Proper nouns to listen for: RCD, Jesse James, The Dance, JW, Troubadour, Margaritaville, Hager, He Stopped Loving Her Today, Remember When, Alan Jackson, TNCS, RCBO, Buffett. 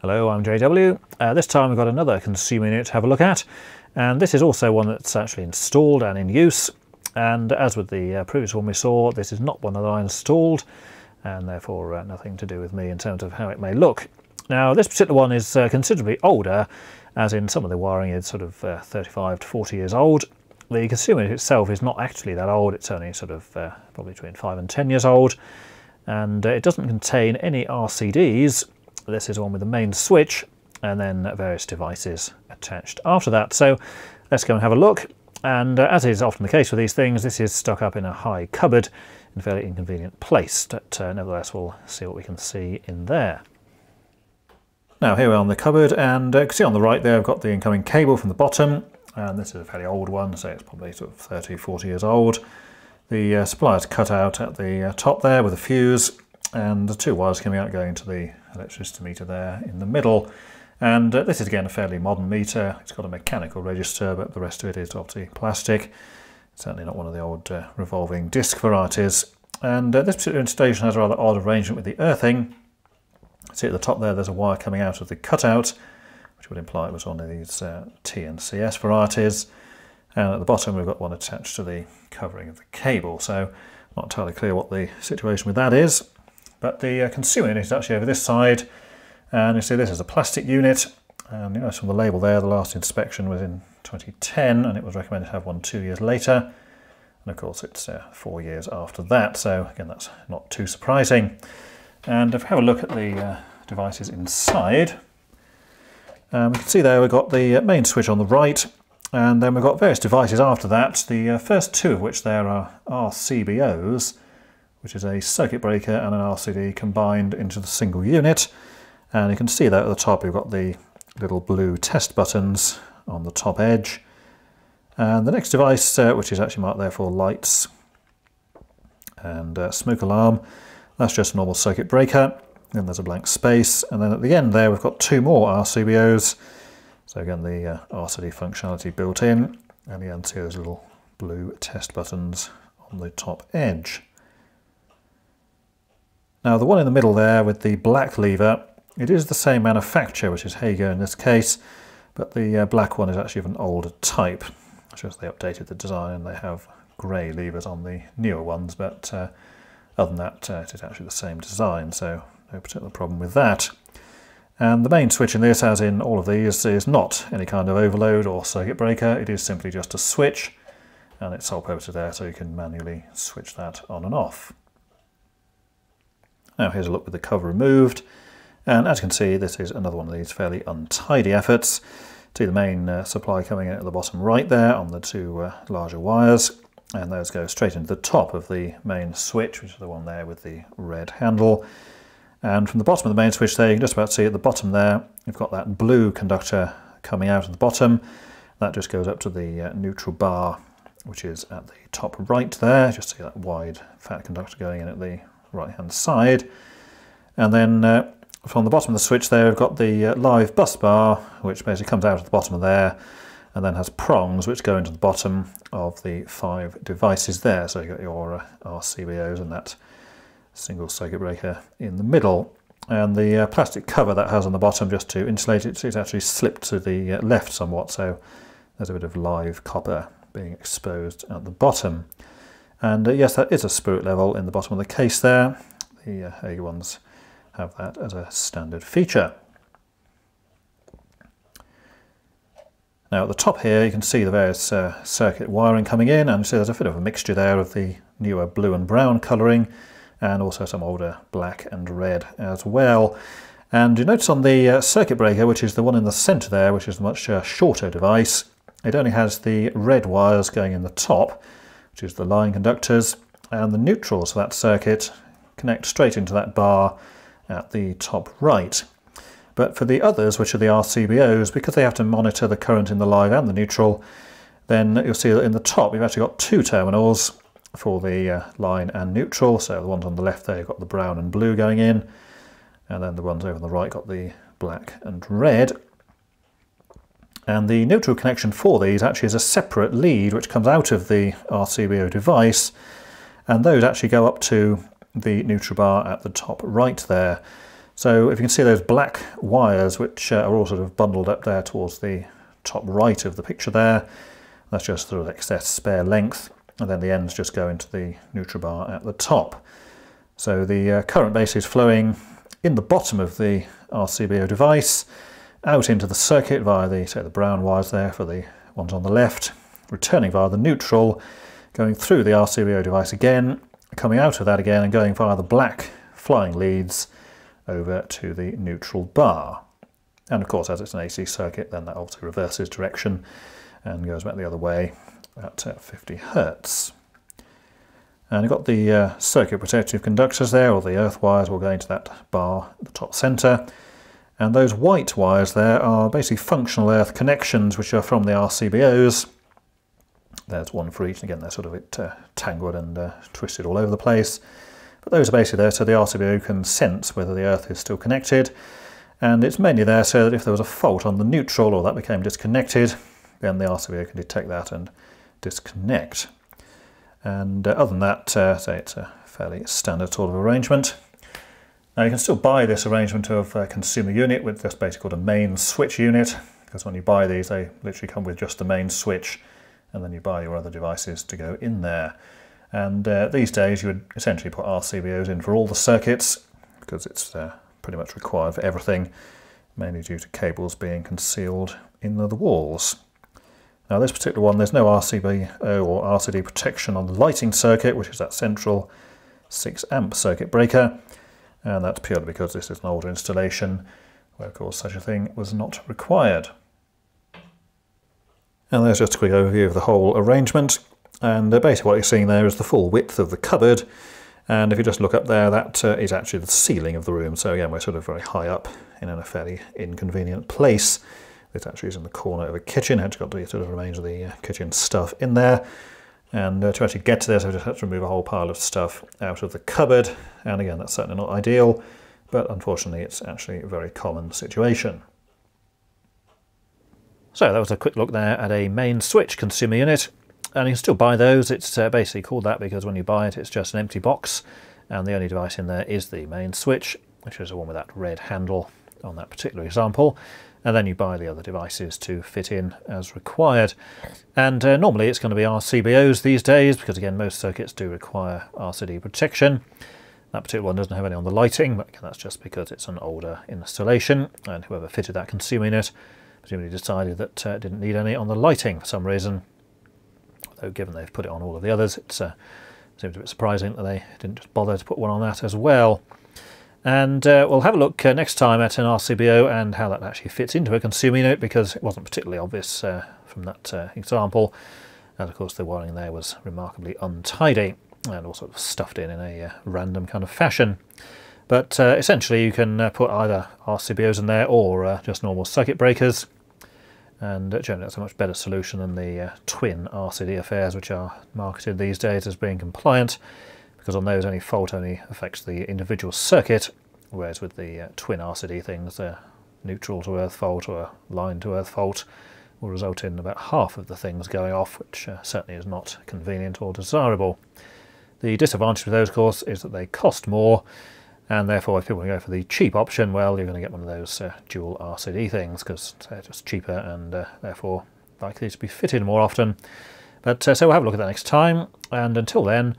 Hello, I'm JW. This time we've got another consumer unit to have a look at, and this is also one that's actually installed and in use. And as with the previous one we saw, this is not one that I installed, and therefore nothing to do with me in terms of how it may look. Now this particular one is considerably older, as in some of the wiring is sort of 35 to 40 years old. The consumer unit itself is not actually that old, it's only sort of probably between 5 and 10 years old, and it doesn't contain any RCDs. This is one with the main switch and then various devices attached after that. So let's go and have a look. And as is often the case with these things, this is stuck up in a high cupboard in a fairly inconvenient place, but nevertheless we'll see what we can see in there. Now here we are on the cupboard, and you can see on the right there I've got the incoming cable from the bottom, and this is a fairly old one, so it's probably sort of 30, 40 years old. The supplier's cut out at the top there with a fuse, and the two wires coming out going to the electricity meter there in the middle. And this is again a fairly modern meter. It's got a mechanical register, but the rest of it is obviously plastic. It's certainly not one of the old revolving disc varieties. And this particular installation has a rather odd arrangement with the earthing. See at the top there, there's a wire coming out of the cutout, which would imply it was one of these TNCS varieties. And at the bottom we've got one attached to the covering of the cable. So not entirely clear what the situation with that is. But the consumer unit is actually over this side, and you see this is a plastic unit, and you notice from the label there the last inspection was in 2010, and it was recommended to have one 2 years later, and of course it's 4 years after that, so again that's not too surprising. And if we have a look at the devices inside, we can see there we've got the main switch on the right, and then we've got various devices after that, the first two of which there are RCBOs, which is a circuit breaker and an RCD combined into the single unit. And you can see that at the top we've got the little blue test buttons on the top edge. And the next device, which is actually marked there for lights and smoke alarm, that's just a normal circuit breaker. Then there's a blank space. And then at the end there we've got two more RCBOs. So again, the RCD functionality built in. And you can see those little blue test buttons on the top edge. Now the one in the middle there with the black lever, it is the same manufacturer, which is Hager in this case, but the black one is actually of an older type. It's just they updated the design and they have grey levers on the newer ones, but other than that it is actually the same design, so no particular problem with that. And the main switch in this, as in all of these, is not any kind of overload or circuit breaker. It is simply just a switch, and its sole purpose is there so you can manually switch that on and off. Now here's a look with the cover removed, and as you can see this is another one of these fairly untidy efforts. See the main supply coming in at the bottom right there on the two larger wires, and those go straight into the top of the main switch, which is the one there with the red handle. And from the bottom of the main switch there, you can just about see at the bottom there you've got that blue conductor coming out at the bottom. That just goes up to the neutral bar, which is at the top right there. Just see that wide fat conductor going in at the right hand side. And then from the bottom of the switch there we've got the live bus bar, which basically comes out at the bottom of there and then has prongs which go into the bottom of the five devices there. So you've got your RCBOs and that single circuit breaker in the middle. And the plastic cover that has on the bottom just to insulate it is actually slipped to the left somewhat, so there's a bit of live copper being exposed at the bottom. And yes, that is a spirit level in the bottom of the case there. The Hager ones have that as a standard feature. Now at the top here you can see the various circuit wiring coming in, and you see there's a bit of a mixture there of the newer blue and brown colouring, and also some older black and red as well. And you notice on the circuit breaker, which is the one in the centre there, which is a much shorter device, it only has the red wires going in the top, which is the line conductors, and the neutrals for that circuit connect straight into that bar at the top right. But for the others, which are the RCBOs, because they have to monitor the current in the live and the neutral, then you'll see that in the top you've actually got two terminals for the line and neutral. So the ones on the left there, you've got the brown and blue going in, and then the ones over on the right got the black and red. And the neutral connection for these actually is a separate lead which comes out of the RCBO device, and those actually go up to the neutral bar at the top right there. So if you can see those black wires, which are all sort of bundled up there towards the top right of the picture there, that's just sort of excess spare length, and then the ends just go into the Nutrabar at the top. So the current base is flowing in the bottom of the RCBO device, out into the circuit via the, say, the brown wires there for the ones on the left, returning via the neutral, going through the RCBO device again, coming out of that again and going via the black flying leads over to the neutral bar. And of course, as it's an AC circuit, then that obviously reverses direction and goes back the other way at 50 Hertz. And you've got the circuit protective conductors there, or the earth wires will go into that bar at the top centre. And those white wires there are basically functional earth connections, which are from the RCBOs. There's one for each, and again they're sort of a bit tangled and twisted all over the place. But those are basically there so the RCBO can sense whether the earth is still connected. And it's mainly there so that if there was a fault on the neutral or that became disconnected, then the RCBO can detect that and disconnect. And other than that, say it's a fairly standard sort of arrangement. Now you can still buy this arrangement of a consumer unit with this basically called a main switch unit, because when you buy these they literally come with just the main switch, and then you buy your other devices to go in there. And these days you would essentially put RCBOs in for all the circuits, because it's pretty much required for everything, mainly due to cables being concealed in the walls. Now this particular one, there's no RCBO or RCD protection on the lighting circuit, which is that central 6 amp circuit breaker. And that's purely because this is an older installation where, of course, such a thing was not required. And there's just a quick overview of the whole arrangement. And basically what you're seeing there is the full width of the cupboard. And if you just look up there, that is actually the ceiling of the room. So again, we're sort of very high up in a fairly inconvenient place. This actually is in the corner of a kitchen. It's got the sort of remains of the kitchen stuff in there. And to actually get to this, I just had to remove a whole pile of stuff out of the cupboard. And again, that's certainly not ideal, but unfortunately it's actually a very common situation. So that was a quick look there at a main switch consumer unit. And you can still buy those. It's basically called that because when you buy it, it's just an empty box. And the only device in there is the main switch, which is the one with that red handle on that particular example. And then you buy the other devices to fit in as required. And normally it's going to be RCBOs these days, because again most circuits do require RCD protection. That particular one doesn't have any on the lighting, but that's just because it's an older installation, and whoever fitted that consumer unit presumably decided that it didn't need any on the lighting for some reason. Though given they've put it on all of the others, it seems a bit surprising that they didn't just bother to put one on that as well. And we'll have a look next time at an RCBO and how that actually fits into a consumer unit, because it wasn't particularly obvious from that example. And of course the wiring there was remarkably untidy and all sort of stuffed in a random kind of fashion. But essentially you can put either RCBOs in there or just normal circuit breakers. And generally that's a much better solution than the twin RCD affairs, which are marketed these days as being compliant. Because on those, any fault only affects the individual circuit, whereas with the twin RCD things, the neutral to earth fault or line to earth fault will result in about half of the things going off, which certainly is not convenient or desirable. The disadvantage of those, of course, is that they cost more, and therefore if people go for the cheap option, well, you're going to get one of those dual RCD things, because they're just cheaper and therefore likely to be fitted more often. But so we'll have a look at that next time, and until then,